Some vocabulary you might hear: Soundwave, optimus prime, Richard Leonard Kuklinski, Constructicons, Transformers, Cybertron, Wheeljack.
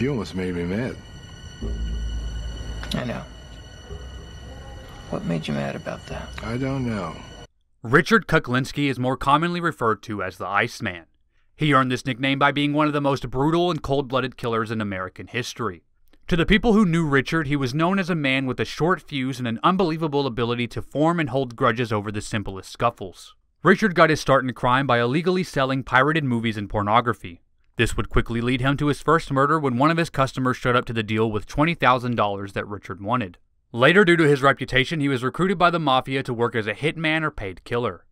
You almost made me mad. I know. What made you mad about that? I don't know. Richard Kuklinski is more commonly referred to as the Iceman. He earned this nickname by being one of the most brutal and cold-blooded killers in American history. To the people who knew Richard, he was known as a man with a short fuse and an unbelievable ability to form and hold grudges over the simplest scuffles. Richard got his start in crime by illegally selling pirated movies and pornography. This would quickly lead him to his first murder when one of his customers showed up to the deal with $20,000 that Richard wanted. Later, due to his reputation, he was recruited by the mafia to work as a hitman or paid killer.